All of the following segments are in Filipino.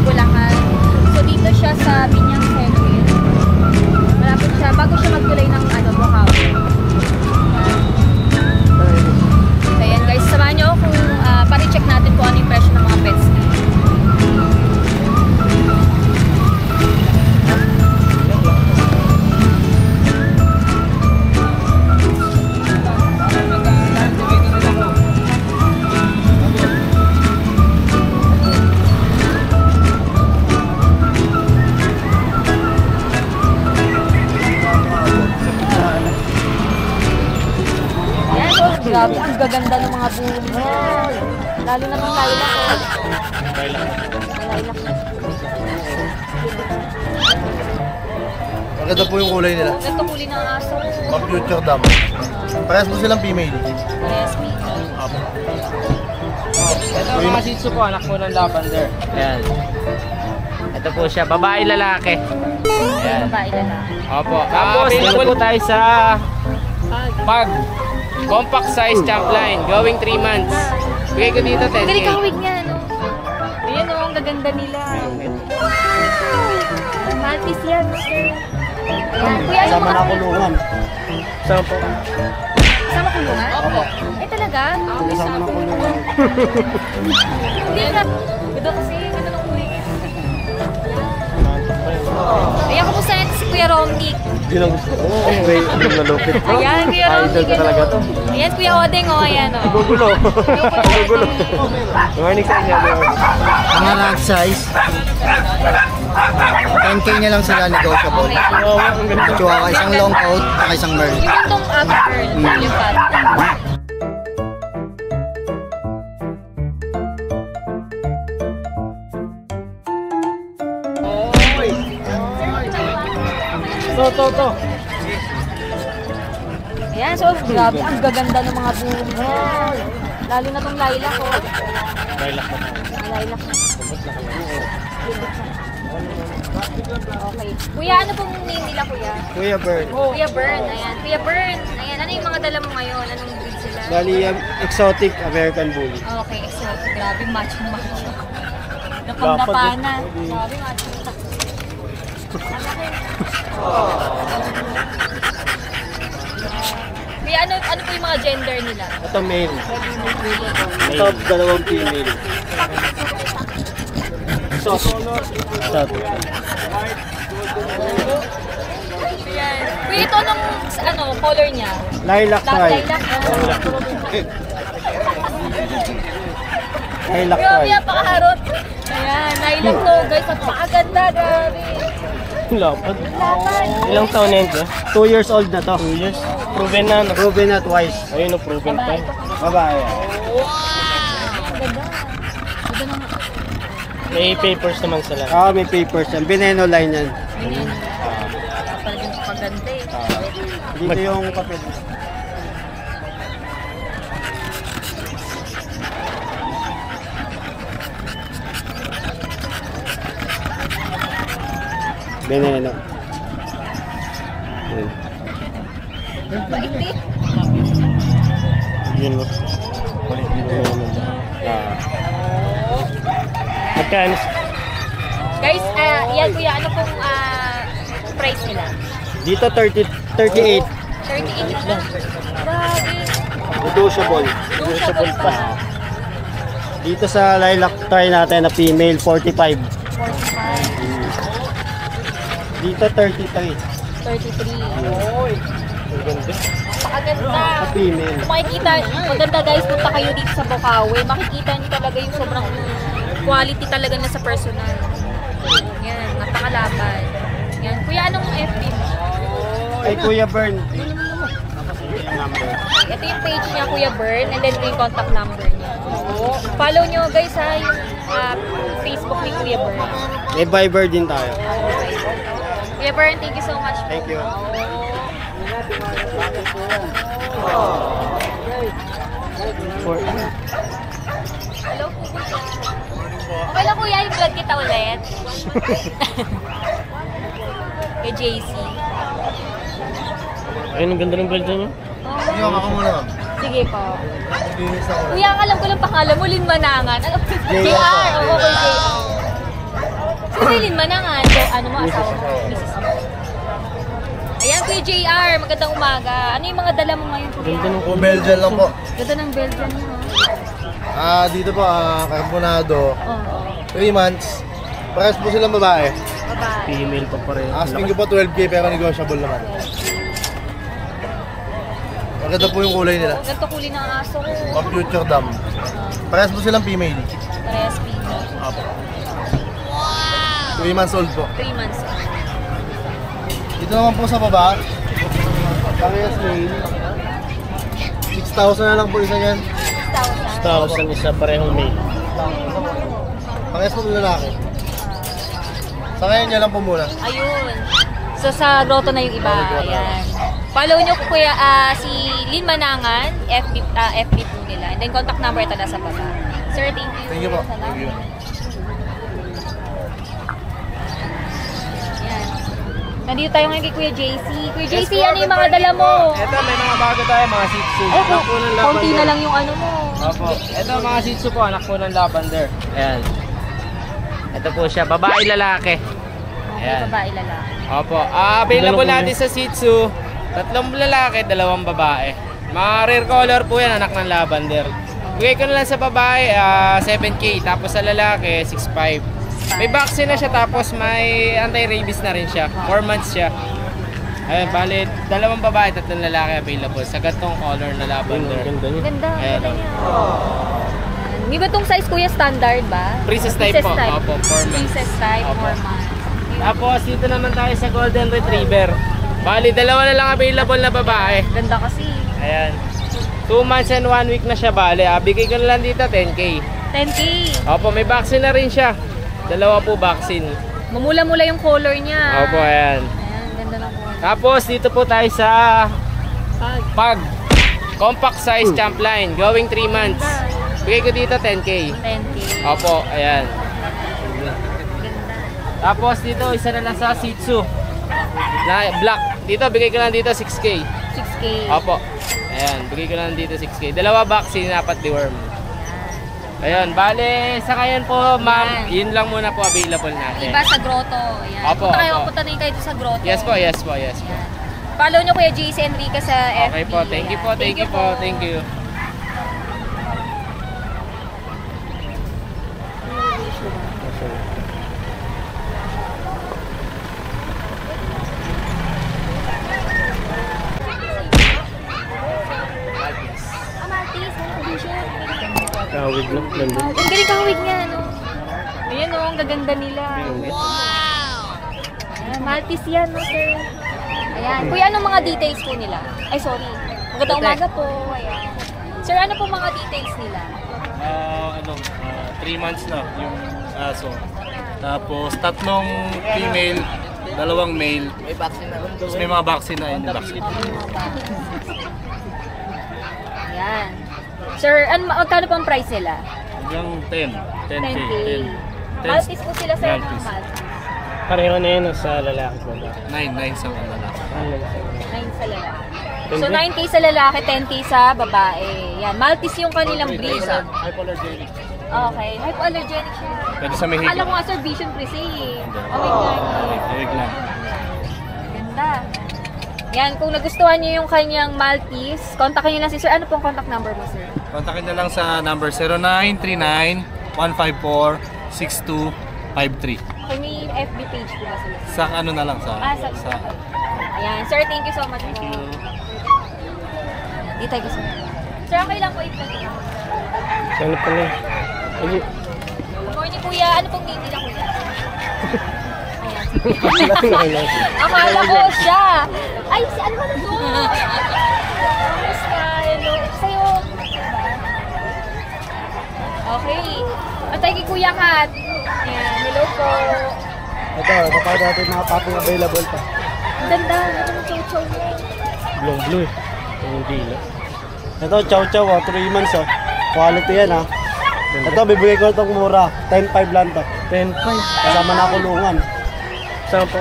Bulacan. So dito siya sa Binyang Heaven. Malapit siya bago siya magkulay ng ano, buhaw. So yan guys, samahan nyo kung pari-check natin kung ano yung presyo ng mga pets. Grabe, ang gaganda ng mga bully. Lalo na ng lilac. Maganda po yung kulay nila. Ganito kulay ng aso. Mag-future dam. Parehas po silang female. Parehas female. Ito ang mga sitsu ko, anak ko ng lavender. Ayan. Ito po siya, babae lalaki. Ayan. Babae lalaki. Opo. Tapos, dito po tayo sa pag. Compact size champ line, going 3 months. Bigay ko dito 10K. Galing kang wig niya, no? Ayan o, ang gaganda nila. Wow! Matis yan. Kuya, ano mga kulungan? Sama po. Sama kulungan? Opo. Eh talaga? Sama na kulungan. Hindi na. Ito kasi, ano nung wig. Ayan, kumusta natin si Kuya Romnick? Yun ang gusto ko. Okay, yung nalupit ko. Ayan, Kuya Romnick. Ayan, Kuya Odeng, o. Ayan, o. Gugulo. Gugulo. Warning sa inyo. Mga nag-size. 10K niya lang sila negotiable. Chihuahua, isang long coat, at isang merl. Yung itong merl, yung pad. Toto. Ayan, so grabe, ang gaganda ng mga bully. Lalo na tong lilac, oh. Lilac na. Lilac na. Okay. Kuya, ano pong name nila, Kuya? Kuya Byrne. Oh. Kuya Byrne, ayan. Kuya Byrne, ayan. Ano yung mga dala mo ngayon? Anong breed sila? Bali, exotic American Bully. Okay, exotic. Grabe, macho-macho. Napang-napana. Grabe, macho-macho. Kuya, ano po yung mga gender nila? Ito male. Ito dalawang female. So, kuya, ito nung ano, color niya? Lilac tie. Lilac tie. Kuya, pakaharot. Ayan, lilac to guys. Napakaganda, grabe. Lapad. Ilang taon na yun? 2 years old na to. 2 years? Proven na. Proven na twice. Ayun, proven pa. Babae. Wow! May papers naman sila. Oo, may papers yan. Veneno line yan. Veneno. Talagang paganda eh. Dito yung papel. Beneno. Baiti? Yun mo. Magkano? Guys, yan kuya, ano pong price nila? Dito 38. 38 lang. Grabe. Negotiable. Negotiable pa. Dito sa lilac try natin na female, 45. 45. Dito 33. 33. Oy. Maganda. Female. Makikita, maganda guys, punta kayo dito sa Bukawi. Makikita niyo talaga yung sobrang quality talaga na sa personal. Yan, napakalaban. Yan, kuya, anong FB? Ay, Kuya Byrne. Ito yung page niya, Kuya Byrne, and then yung contact number niya. Oo. Follow niyo guys ha, yung Facebook ni Kuya Byrne. May Viber din tayo. Kuya Byrne, thank you so much. Thank you. Hello, kuya. Okay lang kuya, yung vlog kita ulit. Kuya JC. Ayun, ang ganda ng vlog dyan. Hindi ako muna. Sige po. Kuya, alam ko lang pangalan mo, Lin Manangan. JR, oo, kuya JR. Kuya Lin Manangan, so ano mo, asawa mo, misis mo. Ayan, Kuya JR, magandang umaga. Ano yung mga dala mo ngayon, Kuya? O, Belgian lang po. Ganda ng Belgian mo. Dito po, karbonado. 3 months. Parehas po silang babae. Babae. Female pa pareho. Asking ko po 12K pero negotiable naman. Maganda po yung kulay nila. Maganda kulay ng aso ko. Computer dam. Parehas po silang female. Parehas female. Apo. Wow! 3 months old po. 3 months old. Dito naman po sa baba. Parehas male. 6,000 na lang po isa yan. 6,000 isa parehong male. Parehas po yung lalaki. Sa ngayon niya lang po muna. Ayun. So sa grotto na yung iba. Ayan. Follow nyo kuya si Lin Manangan, FB po nila. And then contact number ito na sa baba. Sir, thank you. Thank you po. Salamat. Thank you. Ayan. Nandito tayo ngayon kay Kuya JC. Kuya JC, ano yung mga dala mo? Ito, may mga bago tayo, mga Shih Tzu. Ay, konti na lang yung ano mo. Opo. Ito, mga Shih Tzu po, anak po ng lavender. Ayan. Ito po siya, babae lalaki. Ayan. Babae lalaki. Opo. Available natin sa Shih Tzu. 3 lalaki, 2 babae. Mga rare color po yan, anak ng lavender. Bigay ko na lang sa babae, 7K. Tapos sa lalaki, 6.5. May vaccine na siya, tapos may anti-rabies na rin siya. 4 months siya. Ayan, bali, 2 babae, 3 lalaki available. Sa gatong color na lavender. Ganda niya. Ganda niya. Di ba itong size kuya standard ba? Princess type po. Opo, 4 months. Princess type, 4 months. Tapos dito naman tayo sa Golden Retriever. Bali, 2 na lang available na babae. Ganda kasi. Ayan. 2 months and 1 week na siya bali. Bigay ko na lang dito, 10K. 10K? Opo, may vaccine na rin siya. 2 po vaccine. Mamula-mula yung color niya. Opo, ayan. Ayan, ganda ng color. Tapos dito po tayo sa Pug. Compact size champ line. Going 3 months. Bigay ko dito 10K. 10K. Opo, ayan. Tapos dito, isa na lang sa Shih Tzu. Black. Dito, bigay ko lang dito 6K. 6K. Opo. Ayan, bigay ko lang dito 6K. 2 vaccine, 4 deworm. Ayan, bale, sa kayan po, ma'am, yun lang muna po available natin. Iba sa grotto. Ayan. Opo, opo. Punta na kayo sa grotto. Yes po, yes po, yes po. Follow nyo Kuya JC Enrique sa FB. Okay po, thank you po, thank you po, thank you. Kahawig na. Ang galing kahawig nga, no? Ayan, no? Ang gaganda nila. Wow! Ayan, Maltese yan, no, sir? Ayan. Kuya, anong mga details po nila? Ay, sorry. Magandang umaga po. Ayan. Sir, ano po mga details nila? 3 months na yung aso. Tapos, 3 female, 2 male. May vaccine na. Tapos may mga vaccine na yun. Ayan. Sir, magkano pang price nila? Hanggang 10K. Maltese po sila sa'yo ng Maltese. Pareho na yun sa lalaki po. 9 sa lalaki. 9 sa lalaki. So 9K sa lalaki, 10K sa babae. Yan, Maltese yung kanilang breed. Hypoallergenic. Okay, hypoallergenic siya. Pwede sa Mexico. Akala ko nga sir, vision prese eh. Awig lang. Ganda. Yan, kung nagustuhan niyo yung kanyang Maltese, kontakin niyo lang si sir. Ano pong contact number mo, sir? Kontakin niyo lang sa number 0939-154-6253. Kung may FB page po ba sila? Sa ano na lang sa... Okay. Ayan, sir, thank you so much. Thank you. Di tayo gusto. Sir, okay lang po i-plug niyo. Ano pala? Good morning, kuya. Ano pong name nila, kuya? Akala ko siya. Ay, si ano na to? Kamusta? Hello. Sa'yo. Okay. At tayo kay Kuya Hat. Ayan. Hello po. Ito, kapag natin nakapapang available pa. Ang ganda. Ito ng chow-chow mo. Blong blue eh. Ang dila. Ito, chow-chow oh. 3 months oh. Quality yan ah. Ito, bibigay ko itong mura. 10.5 lang to. 10.5? Kasama na kulungan. Kasama po.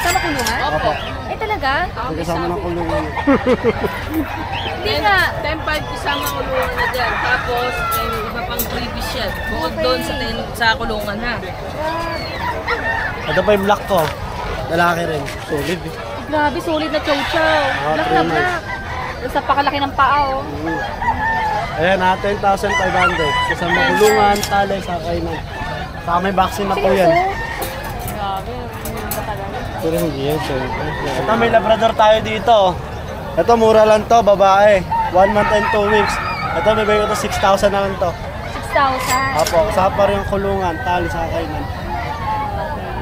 Kasama kulungan? Opo. Eh talaga? Kasama na kulungan. Hindi nga. 10.5 kasama kulungan na dyan. Tapos, iba pang freebies siya. Bukod doon sa kulungan ha. Ito pa yung black ko. Lalaki rin. Solid eh. Grabe, solid na chow-chow. Black na black. Sa pakalaki ng paa oh. Ayan, natin 1,500. Isang makulungan, tali, sakay na. Saka may vaccine na po yan. Grabe, pero hindi yan. Ito may labrador tayo dito. Ito mura lang to, babae. 1 month and 2 weeks. Ito may bayo to, 6,000 na lang to. 6,000? Apo, kasama pa rin yung kulungan, tali, sakay na.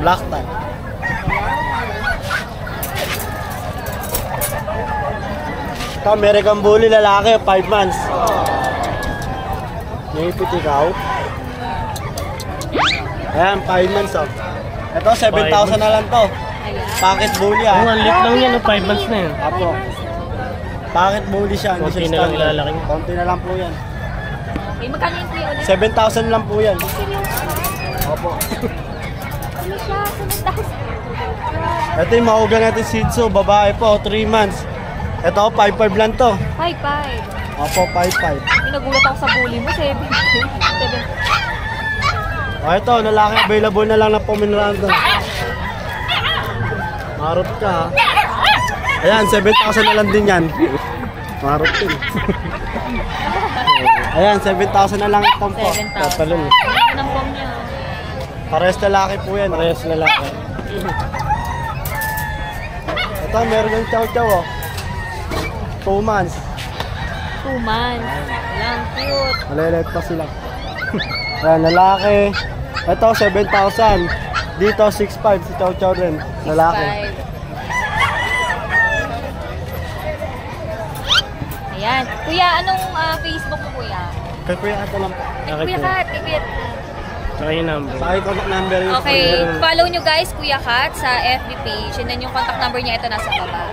Black tie. Ito, American Bully, lalaki, 5 months. Naipit ikaw. Ayan, 5 months oh. Ito, 7,000 na lang to. Packet bully ah. Ang liit lang yan, 5 months na yun. Apo. Packet bully siya. Konti na lang ilalaking. Konti na lang po yan. Okay, magkano yung kuya ulit? 7,000 lang po yan. Opo. Ano siya? 7,000. Ito yung mauga natin shih tzu, babae po, 3 months. Ito, 5,500 lang to. 5,500? Opo, 5,500. Nagulat ako sa bully mo, 7,000. O oh, ito, nalaki available na lang na puminulaan doon. Marot ka ha. Ayan, 7,000 na lang din yan. Marot din. Ayan, 7,000 na lang itong po. 7,000. Nampong niya. Parehas lalaki po yan. Parehas lalaki. Ito, meron yung chow-chow o. 2 months. 2 months. Ayan, cute. Malilate pa sila. Ayan, lalaki. Ito, 7,000. Dito, 6,500. Si Chow Chow rin. Lalaki. Ayan. Kuya, anong Facebook mo, kuya? Kay Kuya Hat lang po. Ay, Kuya Hat. Ikit. Saka yung number. Saka yung contact number. Okay. Follow nyo guys, Kuya Hat, sa FB page. And then yung contact number niya, ito nasa baba.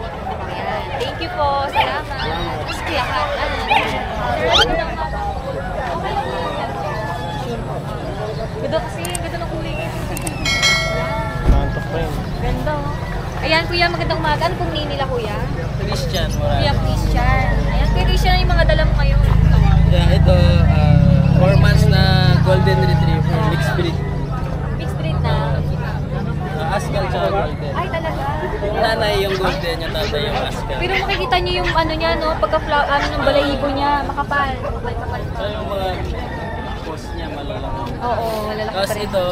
Ayan. Thank you po. Salamat. Tapos Kuya Hat. Ganda kasi, ganda ng kulay. Ganda o. Ayan kuya, magandang umaga. Ano pong name nila kuya? Christian Morales. Kuya Christian. Ayan, kuya Christian, yung mga dala mo kayo. Ayan, ito, 4 months na golden retriever. Mixed breed. Mixed breed na? Ascal siya golden. Ay, talaga? Nanay yung golden, yung tatay yung ascal. Pero makikita niyo yung ano niya, no? Pagka-flower, ano, yung balahibo niya, makapal. Makapal pa. So, yung mga post niya, malalaki. Oo, malalaki pa rin. Tapos ito,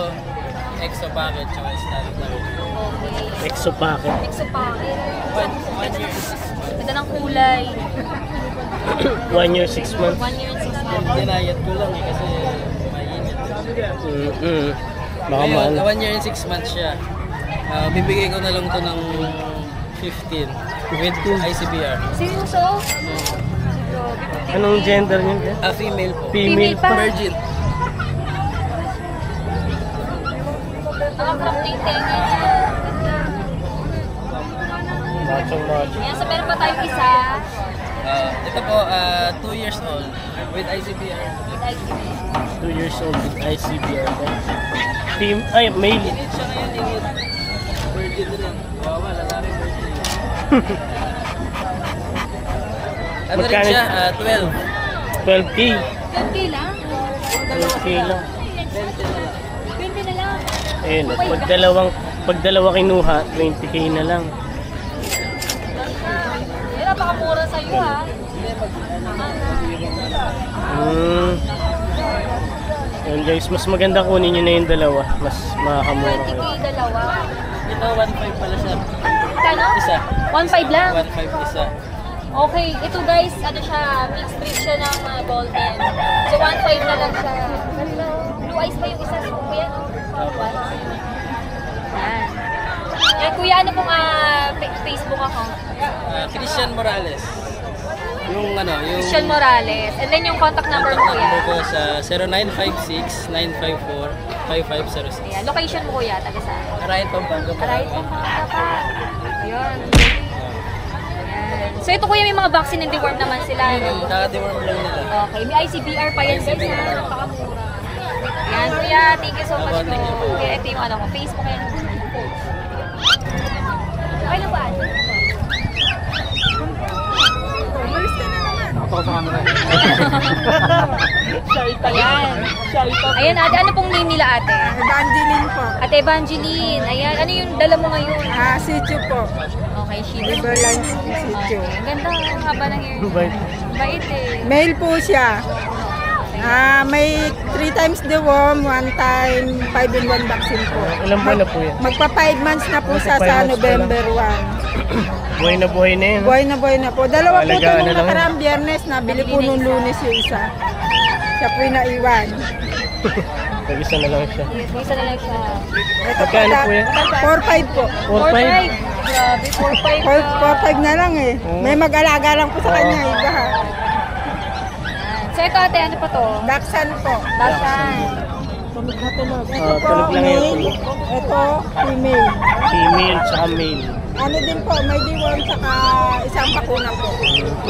exo-packet, tsaka standard na rin. Okay. Exo-packet. Exo-packet. 1 year. Ganda ng kulay. 1 year, 6 months. 1 year and 6 months. Dinayat ko lang eh, kasi mainit. Baka mahal. 1 year and 6 months siya. Bibigay ko na lang ito ng 15. With ICBR. Seryoso? Anong gender niya? Female po. Female pa? Virgin. Ayan, so meron pa tayong isa. Ito po, 2 years old with ICBR. 2 years old with ICBR. Ay, male. Init siya ngayon, init. Virgin rin. Wawa, lalari virgin. Ano rin siya? 12. 12K. 12K lang? 12K lang. 20 na lang. Ayun, pag dalawang kinuha, 20K na lang. Ayun, napakamura sa'yo ha. Ayun guys, mas maganda kunin nyo na yung dalawa. Mas makakamura. 20K dalawa. Ito, 1.5 pala siya. Kano? Isa. 1.5 lang? 1.5 isa. Okay, ito guys, ano siya, mixed breed siya ng golden. So, 1.5 na lang siya. Blue eyes pa yung isa sa kuya, no? Ayan. Kuya, ano pong Facebook account? Christian Morales. Yung ano, yung... Christian Morales. And then yung contact number mo, kuya? Contact number ko sa 0956-954-5506. Ayan. Location mo, kuya? Taga saan? Arayat, Pampanga. Arayat, Pampanga pa. Ayan. Ayan. So ito, kuya, may mga vaccine and deworm naman sila. Naka-deworm lang nila. Okay. May ICBR pa yan. Napakamura. Ayan, kuya, thank you so much po. Okay, ito yung ano ko, Facebook yan. Okay lang ba? Mabalis ka na naman. ako sa camera. Ayan. Ayan, ate, ano pong name nila, ate? Evangeline po. Ate Evangeline. Ayan, ano yung dala mo ngayon? Ah, sitio po. Okay, sitio. Riverline sitio. Ang ganda, ang haba ng hair. Bait eh. Male po siya. May 3 times the worm, 1 time 5-in-1 vaccine po. Ilang buwan na po yan? Magpa 5 months na po siya sa November 1. Buhay na buhay na yun? Buhay na buhay na po. Dalawa po ito nung nakaraang Biyernes, nabili po nung Lunes yung isa. Siya po yung naiwan. Nag-isa na lang siya. Nag-isa na lang siya. Magkano po yan? 4-5 po. 4-5? Grabe, 4-5 na lang eh. May mag-alaga lang po sa kanya, iba ha. So ito ate, ano pa to? Dachshund po. Dachshund. Tulog na tulog. Ito po, male. Ito, female. Female tsaka male. Ano din po, may deworm tsaka isang bakuna po.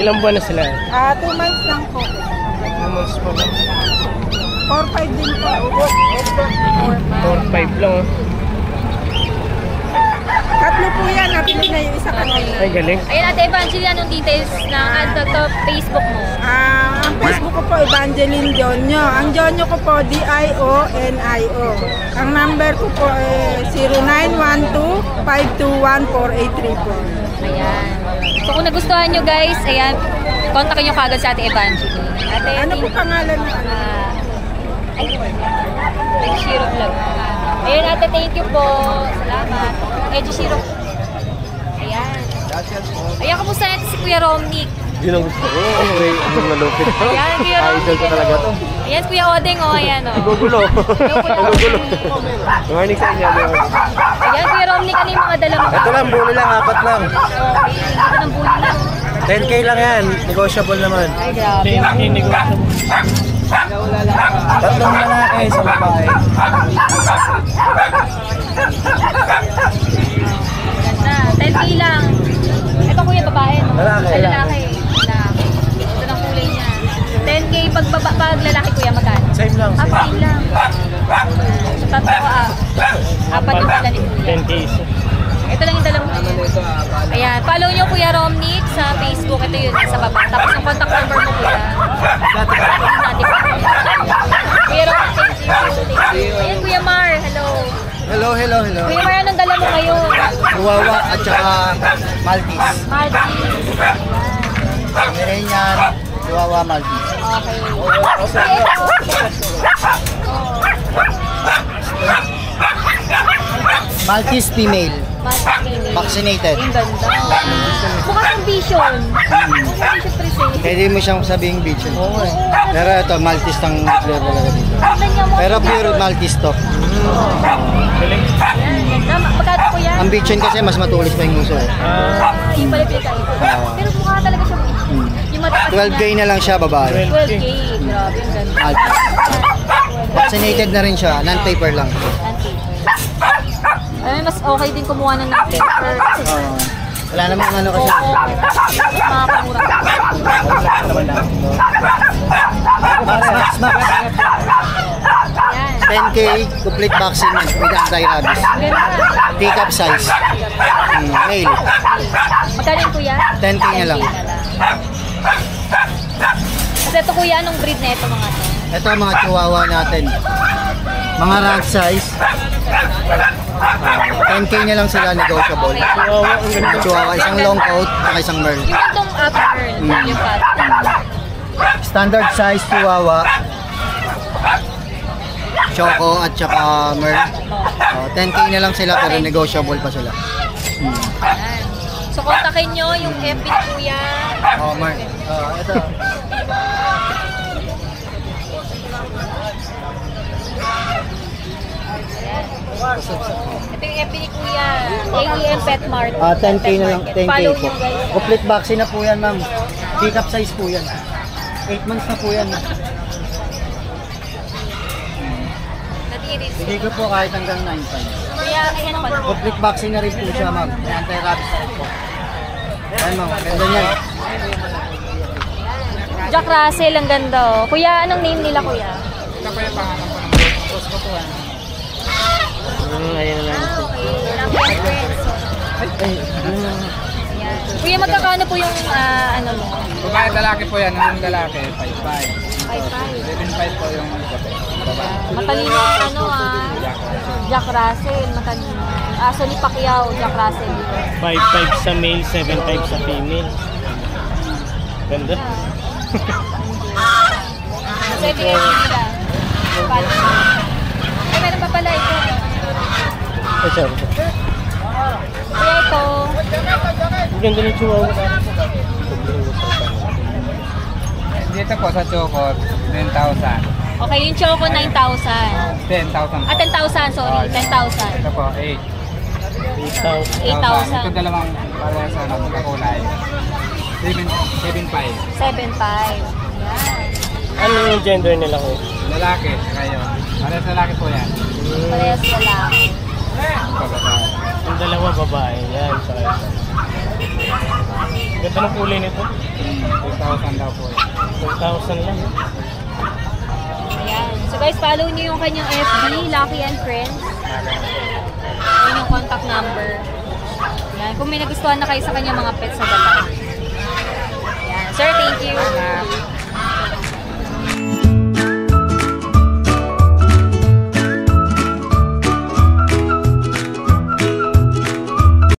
Ilang buwan na sila? 2 months lang po. 2 months po. 4-5 din po. 4-5 lang. 3 po yan, nabili na yung isa kanina. Ay, galing. Ayun, Ate Evangeline, anong details ng Facebook mo? Ang Facebook ko po, Evangeline Jonyo. Ang Jonyo ko po, D-I-O-N-I-O. Ang number ko po, 0912-521-483 po. Ayan. So, kung nagustuhan nyo guys, ayan, kontakin nyo kagad sa Ate Evangeline. Ate, ano po pangalan mo? Ejieshiro Vlog. Ayan, Ate, thank you po. Salamat. Ejieshiro. Ayan. Ayan, kamusta natin si Kuya Romnick? Yun ang gusto ko. Ang nalupit. Ayan, Kuya Romnick. Ayan, Kuya Odeng. Ayan, o. Gugulo. Gugulo. Ngayon sa inyo. Ayan, Kuya Romnick. Ano yung mga dalang ka? Ito lang, bully lang. 4 lang. Okay. Ito ng bully lang. 10K lang yan. Negotiable naman. Ay, grabe. Tatlong lalaki, isang babae. Ganda, 10K lang. Ito kuya babae, no? Lalaki. Lalaki. Ito ng kulay niya. 10K pag lalaki kuya magkano? Same lang. Same lang. So tatlo 4 yung pala ni kuya. 10K. Ito lang yung dala mo. Ayan, follow nyo Kuya Romnick sa Facebook. Ito yun, sa baba. Tapos ang contact number mo kuya. Kuya Romnick, thank you. Ayan, Kuya Mar, hello. Hello, hello, hello. Kuya Mar, anong dala mo ngayon? Chihuahua at saka Maltese. Maltese. Ayan. Merenyan, Chihuahua, Maltese. Okay. Okay, ito. Maltese female. Vaccinated. Ang ganda. Bukas ang vision. Pwede mo siyang sabihing vision. Pero ito, Maltese ang flavor talaga dito. Pero pure Maltese to. Pagkata ko yan. Ang vision kasi mas matulis na yung uso eh. Yung palipita ito. Pero mukha talaga siya. 12K na lang siya babae. 12K. Grabe, ang ganda. Vaccinated na rin siya. Non-taper lang. Ay, mas okay din kumuha ng non-taper. Wala namang ano kasi. Mga kamura. Ayan. 10K, complete vaccine with anti-rabies. Teacup size. Male. Magkano yung kuya? 10K na lang. Kasi ito kuya, anong breed na ito mga ito? Ito ang mga chihuahua natin. Mga rank size. 10K na lang sila, negotiable. Chihuahua, isang long coat at isang merl. Yung itong merl, yung pattern. Standard size chihuahua, choco at saka merl. 10K na lang sila pero negotiable pa sila. So kontakin nyo yung FB kuya. Oo, Mark. Ito. Ito yung FB ni Kuya, ABM Pet Mart. 10K na lang, 10K po. Complete vaccine na po yan, ma'am. Pick-up size po yan. 8 months na po yan. Bigay ko po kahit hanggang 9 times. Kuya, kaya naman. Complete vaccine na rin po siya, ma'am. Anti-rabies po. Ayan, ma'am. Ganda niyan. Jack Russell, ang ganda. Kuya, anong name nila, kuya? Ito po yung pangalan po. Tos ko po, ano? Ayan lang. Ah, okay. Lucky and Friends. Ayan. Kuya, magkakano po yung ano mo? Babae lalaki po yan, yung lalaki 5'5". 7'5" po yung babae. Matalino ano Jack Russell, matalino. Aso ni Pacquiao, Jack Russell. 5'5" sa male, 7'5" sa female. Ganda. Sa bigyan nila. Ay, meron pa pala ito. Ay, sorry. Kaya ito. Ang ganda ng chihuahua. Dito po sa Choco, 10,000. Okay, yung Choco, 9,000. 10,000. Ah, 10,000, sorry. 10,000. Ito po, 8,000. 8,000. Ito dalawang para sa magkakulay. 7,500. 7,500. Ano yung gender nila ko? Lalaki, kayo. Parehas lalaki po yan. Parehas lalaki. Ang dalawa babae. Yan, saka. Ganda ng kulay nito? 2,000 daw po. 2,000 lang. Ayan. So guys, follow niyo yung kanyang FB, Lucky and Friends. Yan yung contact number. Ayan. Kung may nagustuhan na kayo sa kanyang mga pets sa bata.